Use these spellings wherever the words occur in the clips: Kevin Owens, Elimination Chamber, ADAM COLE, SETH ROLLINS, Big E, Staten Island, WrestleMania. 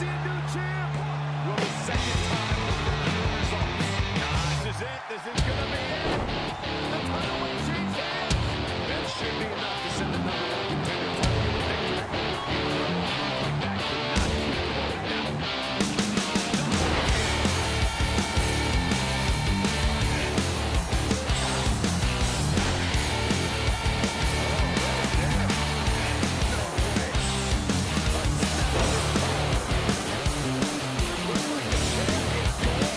see a new champ. Will the second time this is it. This is gonna be it. The title will change hands. That should be enough to send the number one contender to the victory. That could not be going down. Where was the champion going?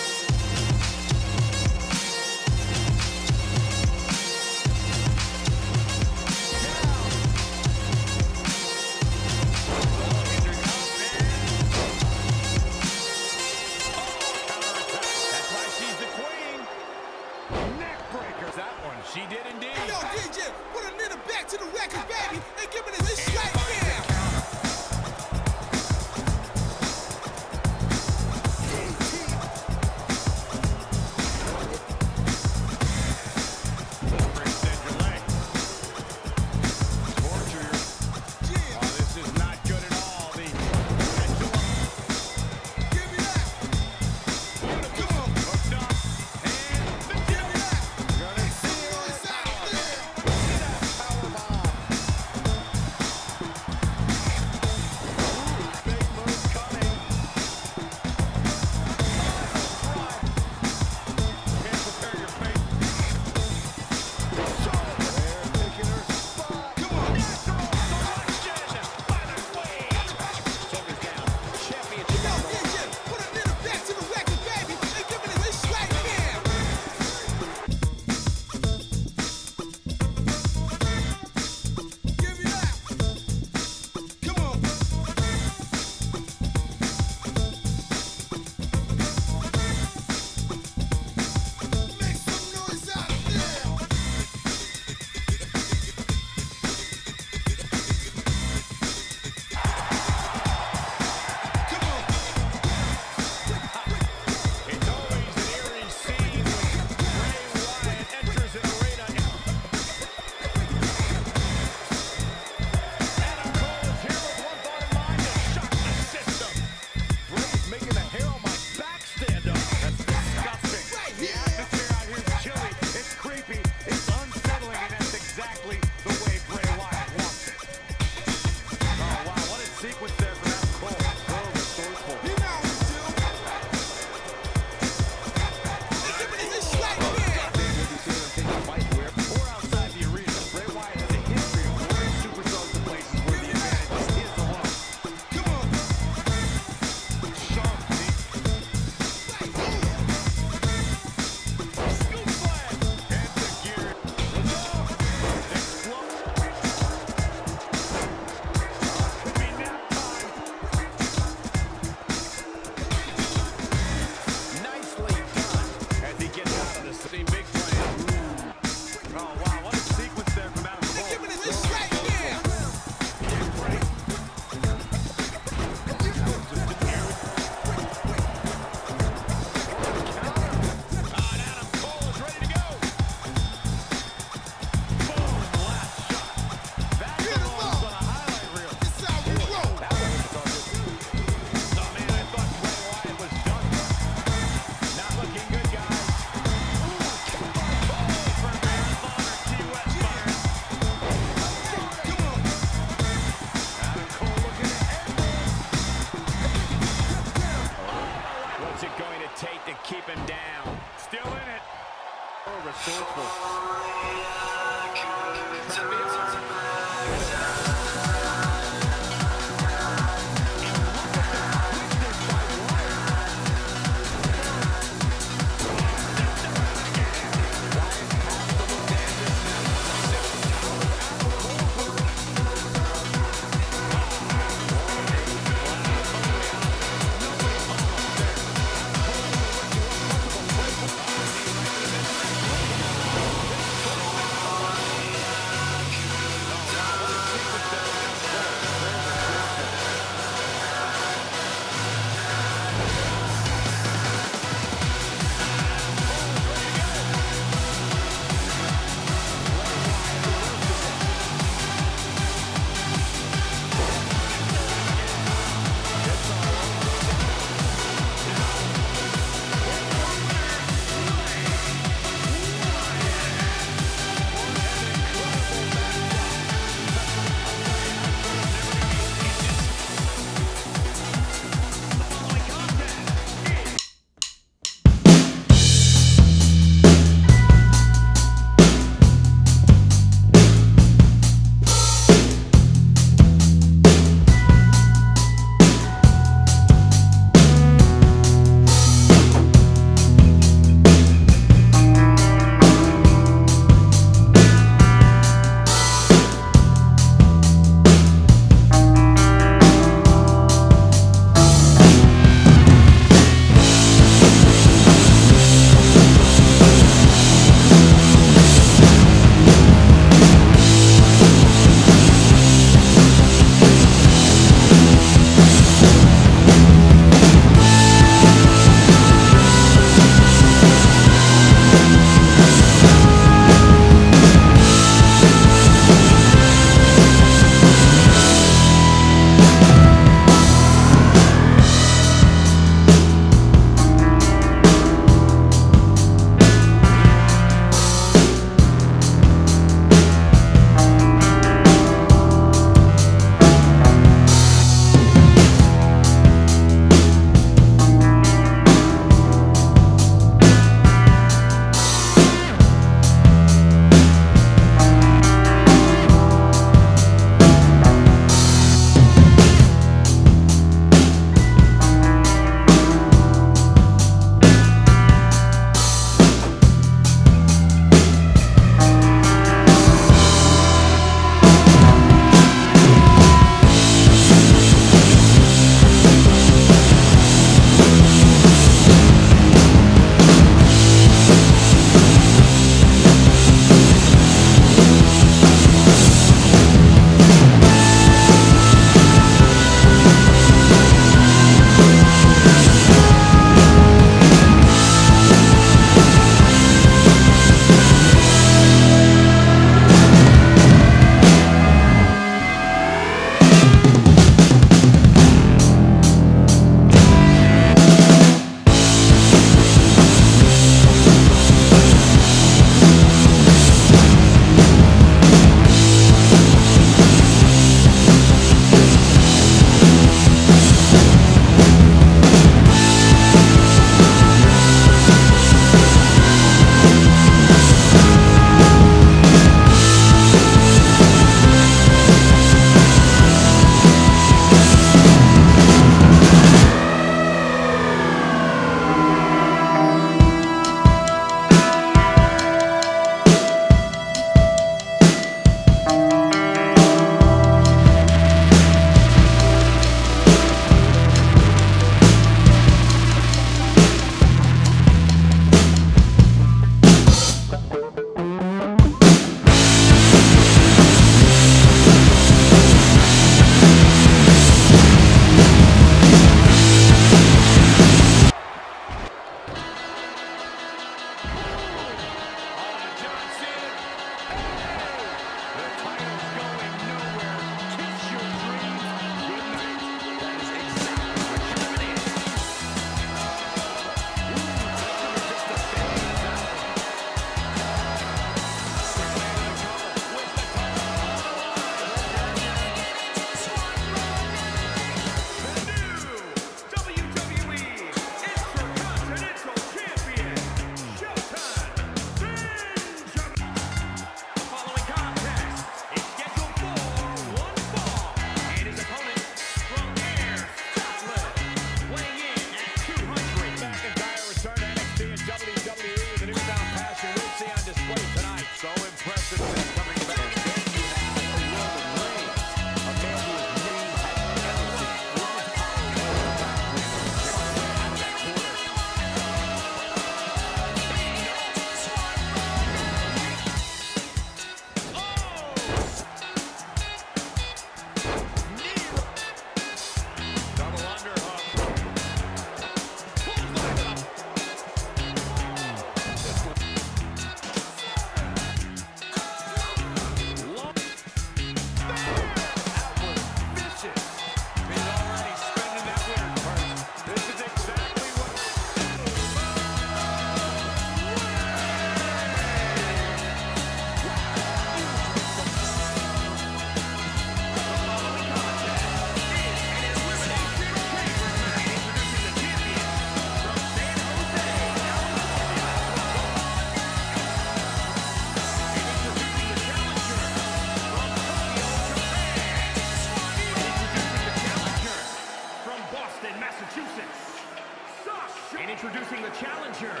challenger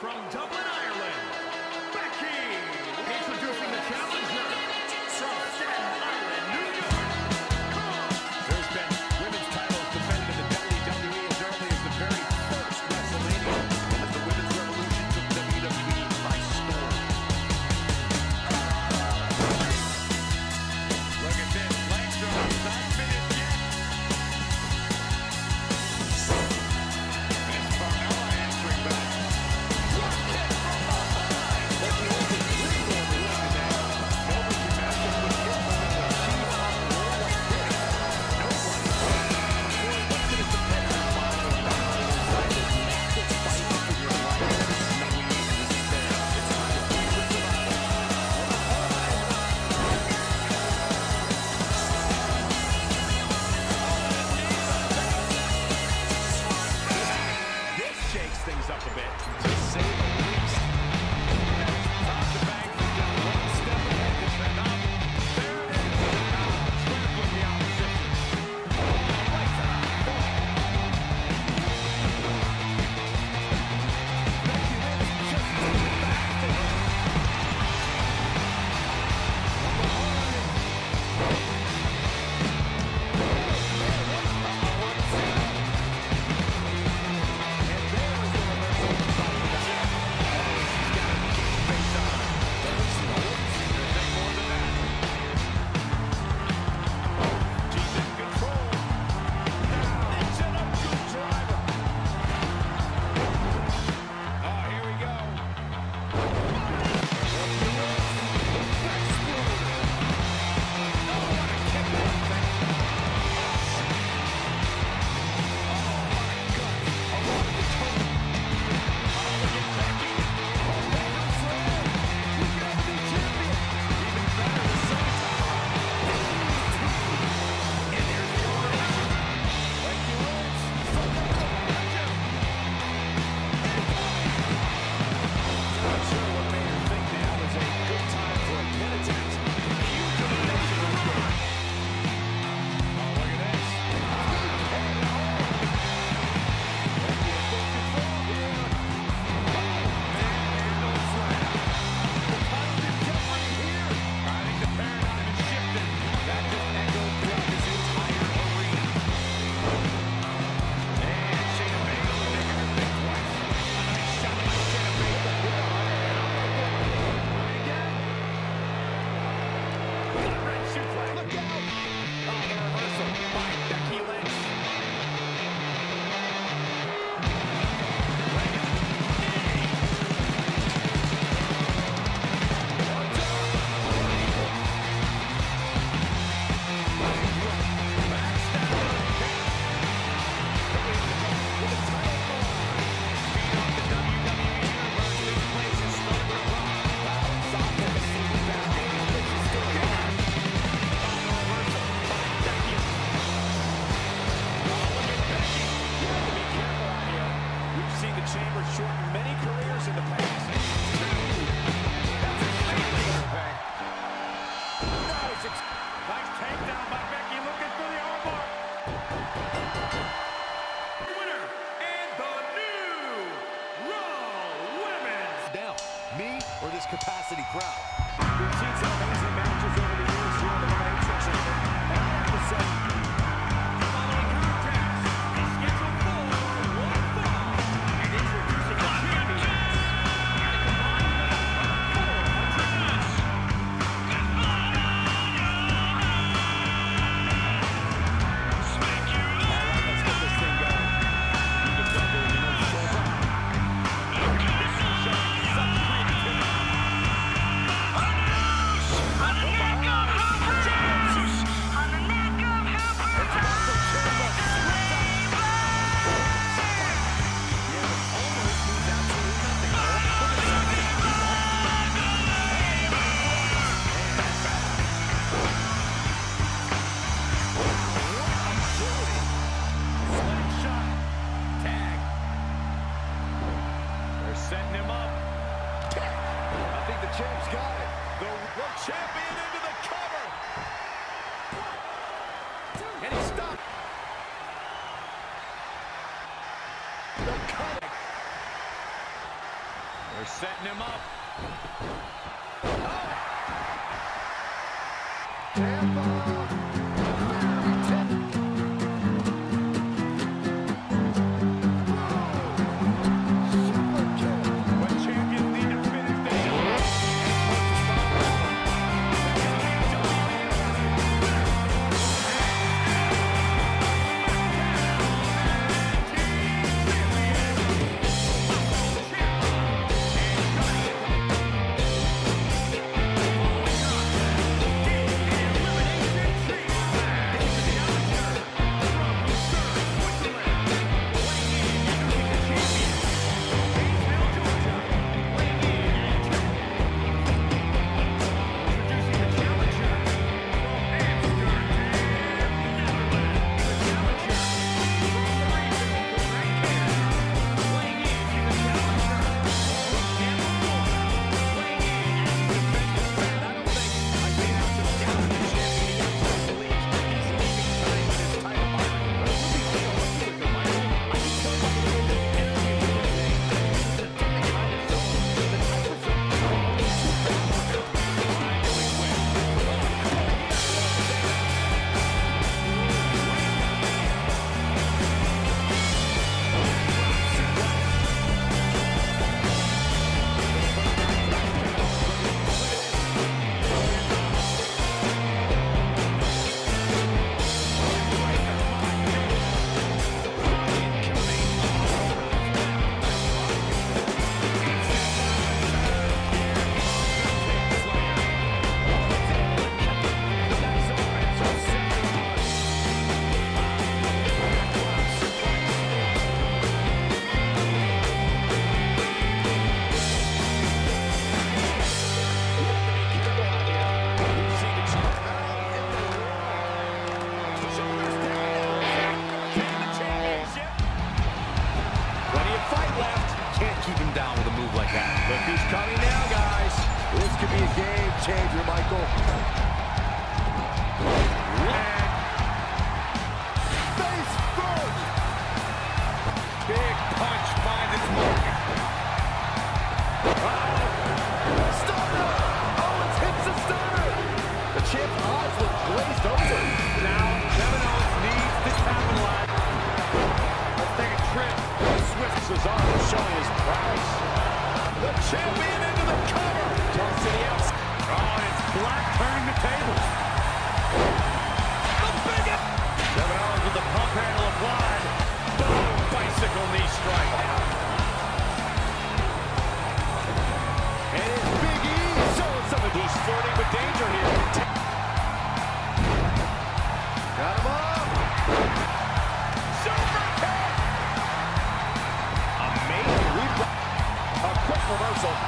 from Dublin, Ireland, Big E. Introducing the challenger from Staten Island, New York, Cole. There's been women's titles defended in the WWE as early as the very first WrestleMania, as the women's revolution took WWE by storm. Look at this, legs are not finished yet. Capacity crowd. We've seen some amazing matches over the years here in the main section. And all of a sudden, following contacts, is scheduled for one fall. And introducing the champion, and a combined weight of 400 pounds. Smack you up. All right, let's get this thing going. You can play there, you know, the shoulder. This is showing such creativity. setting him up. Oh. Tampa.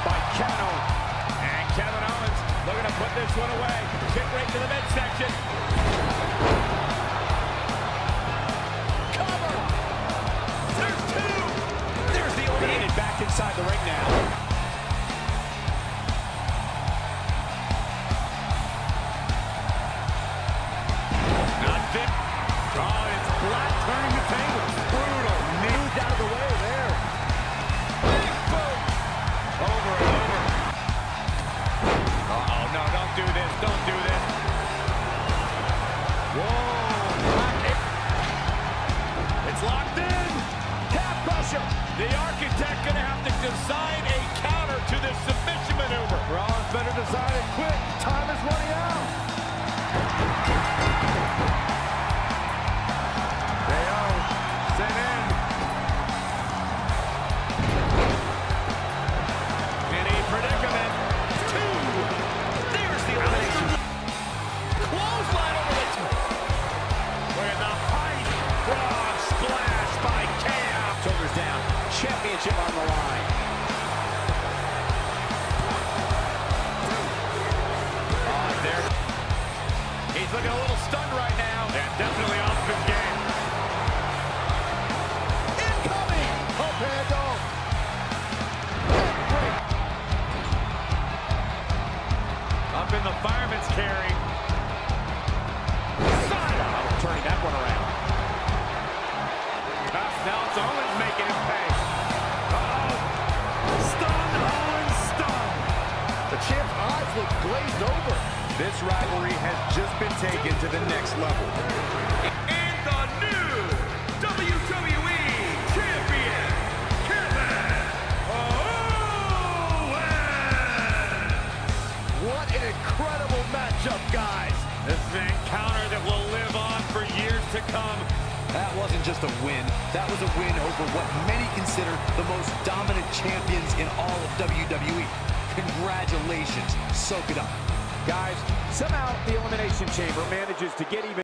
By Kevin Owens. And Kevin Owens looking to put this one away. Kick right to the midsection. Cover! There's two! There's the old man back inside the ring now. Not fit. Oh, it's flat turning the table. Brutal. Moved out of the way there. Over and over. Uh-oh, no, don't do this, don't do this. Whoa, it's locked in. Calf crusher. The architect gonna have to design a counter to this submission maneuver. Rollins better design it quick. Time is running out. They are sent in. Championship on the line. There. He's looking a little stunned right now. Yeah, definitely off his game. Incoming! Up handle. Up in the fireman's carry. Side-out. Turning that one around. Now it's Owens making him pay. Stunned Owens. This rivalry has just been taken to the next level. And the new WWE Champion, Kevin Owens! What an incredible matchup, guys. This is an encounter that will live on for years to come. That wasn't just a win. That was a win over what many consider the most dominant champions in all of WWE. Congratulations. Soak it up. Guys, somehow the Elimination Chamber manages to get even